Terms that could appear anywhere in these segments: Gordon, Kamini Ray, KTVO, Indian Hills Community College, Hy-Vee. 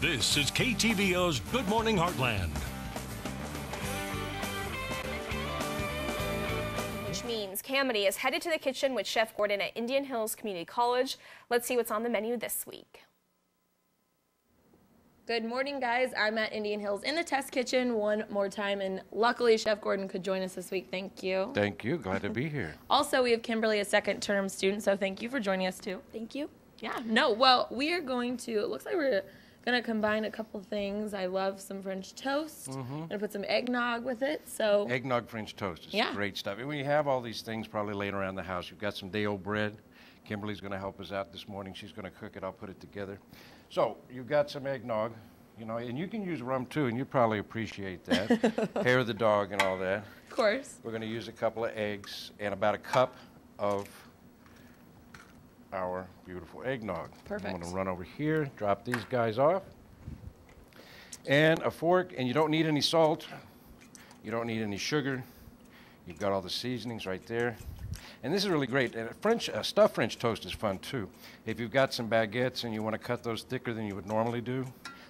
This is KTVO's Good Morning Heartland. Which means Kamini is headed to the kitchen with Chef Gordon at Indian Hills Community College. Let's see what's on the menu this week. Good morning, guys. I'm at Indian Hills in the test kitchen one more time, and luckily Chef Gordon could join us this week. Thank you. Thank you. Glad to be here. Also, we have Kimberly, a second-term student, so thank you for joining us, too. Thank you. Yeah. No, well, we are going to, it looks like we're going to combine a couple things. I love some French toast. Mm-hmm. I'm going to put some eggnog with it. So eggnog French toast is great stuff. And when you have all these things probably laying around the house, you've got some day-old bread. Kimberly's going to help us out this morning. She's going to cook it. I'll put it together. So you've got some eggnog, you know, and you can use rum too, and you probably appreciate that. Hair of the dog and all that. Of course. We're going to use a couple of eggs and about a cup of our beautiful eggnog. Perfect. I'm going to run over here, drop these guys off, and a fork. And you don't need any salt. You don't need any sugar. You've got all the seasonings right there. And this is really great. And stuffed French toast is fun, too. If you've got some baguettes and you want to cut those thicker than you would normally do,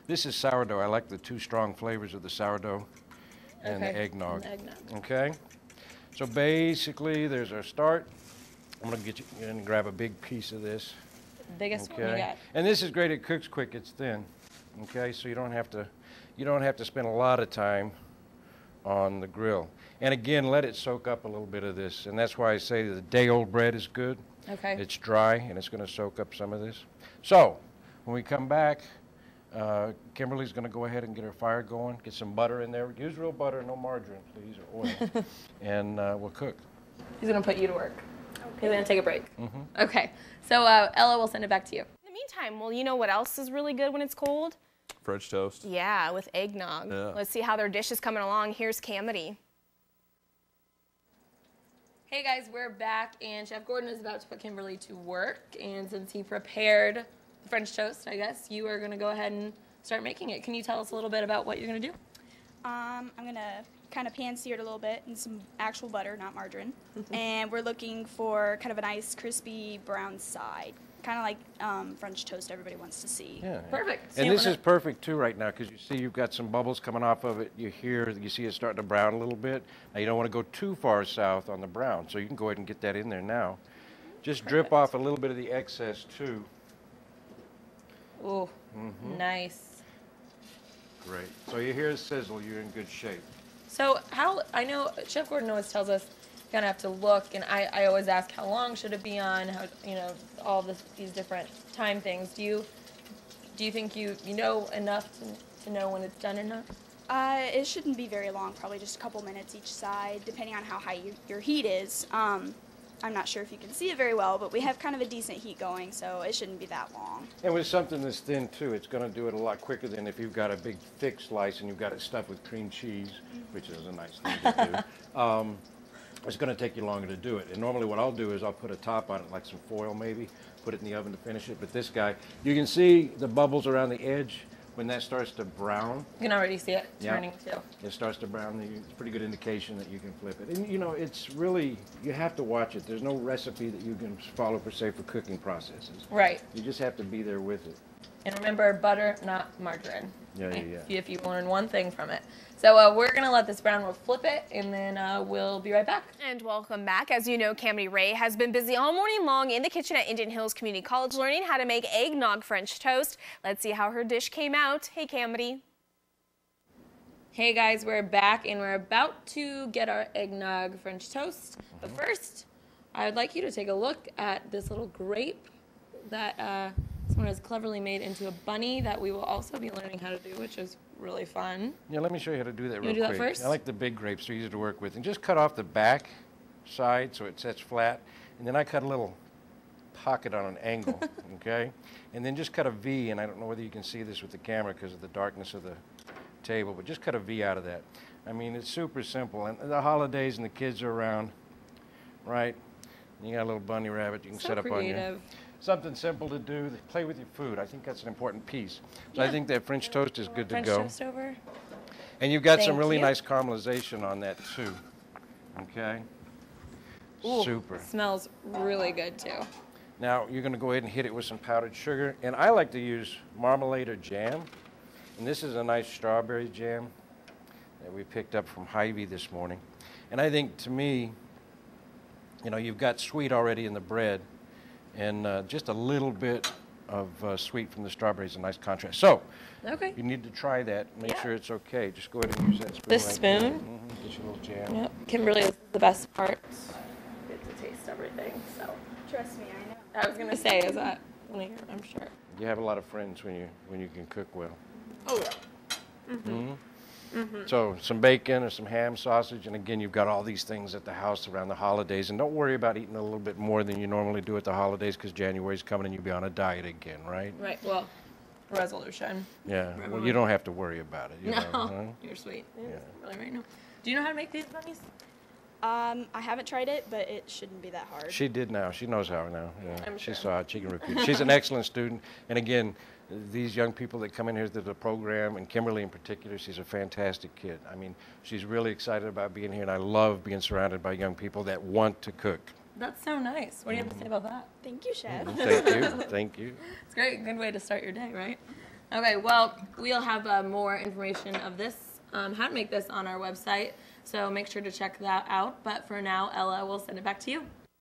this is sourdough. I like the two strong flavors of the sourdough and the eggnog. Okay? So basically, there's our start. I'm going to get you and grab a big piece of this. Biggest one you got. And this is great. It cooks quick. It's thin. Okay? So you don't have to spend a lot of time on the grill. And again, let it soak up a little bit of this. And that's why I say the day-old bread is good. Okay. It's dry, and it's going to soak up some of this. So when we come back, Kimberly's going to go ahead and get her fire going, get some butter in there. Use real butter, no margarine, please, or oil. And we'll cook. He's going to put you to work. Okay. He's going to take a break. Mm-hmm. Okay. So Ella, we'll send it back to you. In the meantime, well, you know what else is really good when it's cold? French toast. Yeah, with eggnog. Yeah. Let's see how their dish is coming along. Here's Kamini. Hey guys, we're back, and Chef Gordon is about to put Kimberly to work. And since he prepared the French toast, I guess, you are going to go ahead and start making it. Can you tell us a little bit about what you're going to do? I'm going to kind of pan-sear it a little bit in some actual butter, not margarine. And we're looking for kind of a nice, crispy brown side. Kind of like French toast everybody wants to see. Yeah. Perfect. And this is perfect, too, right now, because you see you've got some bubbles coming off of it. You see it starting to brown a little bit. Now, you don't want to go too far south on the brown, so you can go ahead and get that in there now. Just drip off a little bit of the excess, too. Oh, nice. Great. So you hear it sizzle. You're in good shape. So I know Chef Gordon always tells us kind of have to look, and I always ask how long should it be on, how, you know, all these different time things. Do you think you know enough to know when it's done or not? It shouldn't be very long, probably just a couple minutes each side, depending on how high your heat is. I'm not sure if you can see it very well, but we have kind of a decent heat going, so it shouldn't be that long. And with something that's thin, too, it's going to do it a lot quicker than if you've got a big, thick slice and you've got it stuffed with cream cheese, which is a nice thing to do. It's going to take you longer to do it. And normally what I'll do is I'll put a top on it, like some foil maybe, put it in the oven to finish it. But this guy, you can see the bubbles around the edge. When that starts to brown. You can already see it turning too. It starts to brown. It's a pretty good indication that you can flip it. And, you know, it's really, you have to watch it. There's no recipe that you can follow, per se, for cooking processes. Right. You just have to be there with it. And remember, butter, not margarine. Yeah, yeah, yeah. If you learn one thing from it. So we're going to let this brown, we'll flip it, and then we'll be right back. And welcome back. As you know, Kamini Ray has been busy all morning long in the kitchen at Indian Hills Community College learning how to make eggnog French toast. Let's see how her dish came out. Hey, Kamini. Hey, guys, we're back, and we're about to get our eggnog French toast. But first, I would like you to take a look at this little grape that... someone has cleverly made into a bunny that we will also be learning how to do, which is really fun. Yeah, let me show you how to do that real quick. You want to do that first? I like the big grapes. They're easy to work with. And just cut off the back side so it sets flat. And then I cut a little pocket on an angle, okay? And then just cut a V, and I don't know whether you can see this with the camera because of the darkness of the table, but just cut a V out of that. I mean, it's super simple. And the holidays and the kids are around, right? And you got a little bunny rabbit you can set up on you. Something simple to do. Play with your food. I think that's an important piece. So yeah. I think that French toast is good to go. French toast over. And you've got some really nice caramelization on that too. Okay. Ooh, super. It smells really good too. Now you're going to go ahead and hit it with some powdered sugar. And I like to use marmalade or jam. And this is a nice strawberry jam that we picked up from Hy-Vee this morning. And I think, to me, you know, you've got sweet already in the bread, and just a little bit of sweet from the strawberries, a nice contrast. So, okay, you need to try that. Make sure it's okay. Just go ahead and use that spoon. This spoon. Mm-hmm. Get your little jam. Yep. Kimberly is the best part. Get to taste everything. So trust me, I know. I was gonna say, is that later? I'm sure. You have a lot of friends when you can cook well. Oh yeah. Mm-hmm. Mm-hmm. Mm-hmm. So some bacon or some ham sausage, and again, you've got all these things at the house around the holidays. And don't worry about eating a little bit more than you normally do at the holidays, because January's coming and you'll be on a diet again, right? Right. Well, resolution. Yeah. Remember, well, you don't have to worry about it. You know, huh? You're sweet. Yeah. Really right now. Do you know how to make these bunnies? I haven't tried it, but it shouldn't be that hard. She did now. She knows how now. Yeah. She saw it. She can repeat. She's an excellent student. And again, these young people that come in here to the program, and Kimberly in particular, she's a fantastic kid. I mean, she's really excited about being here, and I love being surrounded by young people that want to cook. That's so nice. What do you have to say about that? Thank you, Chef. Thank you. Thank you. It's great. Good way to start your day, right? Okay, well, we'll have more information of this, how to make this, on our website. So make sure to check that out. But for now, Ella, we'll send it back to you.